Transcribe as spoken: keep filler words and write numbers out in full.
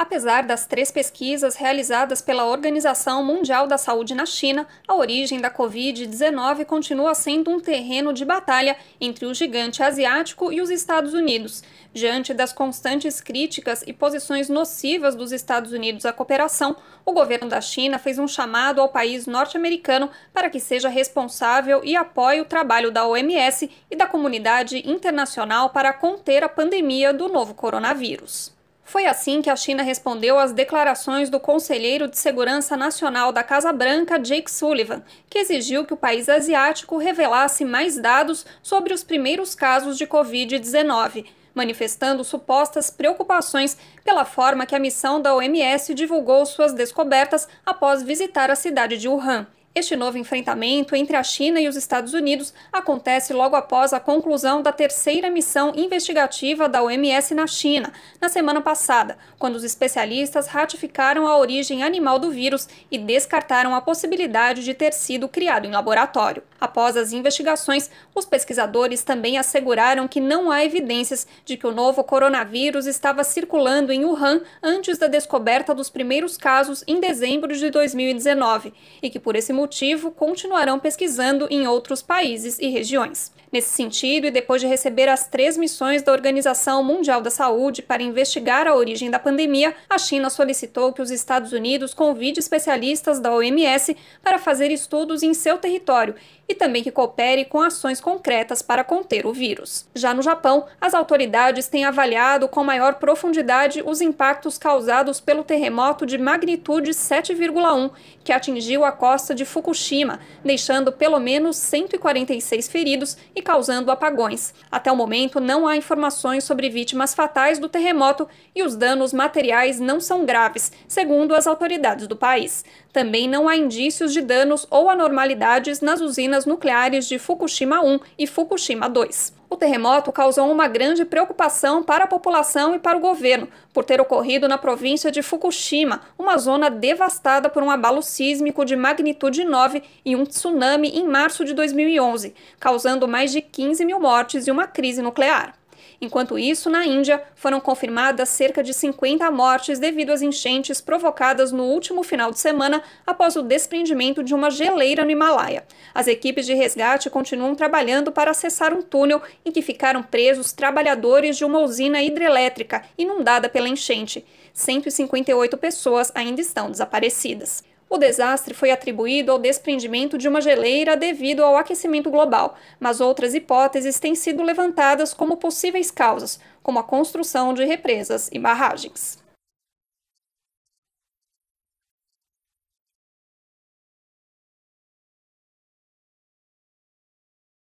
Apesar das três pesquisas realizadas pela Organização Mundial da Saúde na China, a origem da covid dezenove continua sendo um terreno de batalha entre o gigante asiático e os Estados Unidos. Diante das constantes críticas e posições nocivas dos Estados Unidos à cooperação, o governo da China fez um chamado ao país norte-americano para que seja responsável e apoie o trabalho da O M S e da comunidade internacional para conter a pandemia do novo coronavírus. Foi assim que a China respondeu às declarações do conselheiro de Segurança Nacional da Casa Branca, Jake Sullivan, que exigiu que o país asiático revelasse mais dados sobre os primeiros casos de covid dezenove, manifestando supostas preocupações pela forma que a missão da O M S divulgou suas descobertas após visitar a cidade de Wuhan. Este novo enfrentamento entre a China e os Estados Unidos acontece logo após a conclusão da terceira missão investigativa da O M S na China, na semana passada, quando os especialistas ratificaram a origem animal do vírus e descartaram a possibilidade de ter sido criado em laboratório. Após as investigações, os pesquisadores também asseguraram que não há evidências de que o novo coronavírus estava circulando em Wuhan antes da descoberta dos primeiros casos em dezembro de dois mil e dezenove, e que por esse motivo motivo, continuarão pesquisando em outros países e regiões. Nesse sentido, e depois de receber as três missões da Organização Mundial da Saúde para investigar a origem da pandemia, a China solicitou que os Estados Unidos convide especialistas da O M S para fazer estudos em seu território e também que coopere com ações concretas para conter o vírus. Já no Japão, as autoridades têm avaliado com maior profundidade os impactos causados pelo terremoto de magnitude sete vírgula um, que atingiu a costa de Fukushima, deixando pelo menos cento e quarenta e seis feridos e causando apagões. Até o momento, não há informações sobre vítimas fatais do terremoto e os danos materiais não são graves, segundo as autoridades do país. Também não há indícios de danos ou anormalidades nas usinas nucleares de Fukushima um e Fukushima dois. O terremoto causou uma grande preocupação para a população e para o governo, por ter ocorrido na província de Fukushima, uma zona devastada por um abalo sísmico de magnitude nove e um tsunami em março de dois mil e onze, causando mais de quinze mil mortes e uma crise nuclear. Enquanto isso, na Índia, foram confirmadas cerca de cinquenta mortes devido às enchentes provocadas no último final de semana após o desprendimento de uma geleira no Himalaia. As equipes de resgate continuam trabalhando para acessar um túnel em que ficaram presos trabalhadores de uma usina hidrelétrica inundada pela enchente. cento e cinquenta e oito pessoas ainda estão desaparecidas. O desastre foi atribuído ao desprendimento de uma geleira devido ao aquecimento global, mas outras hipóteses têm sido levantadas como possíveis causas, como a construção de represas e barragens.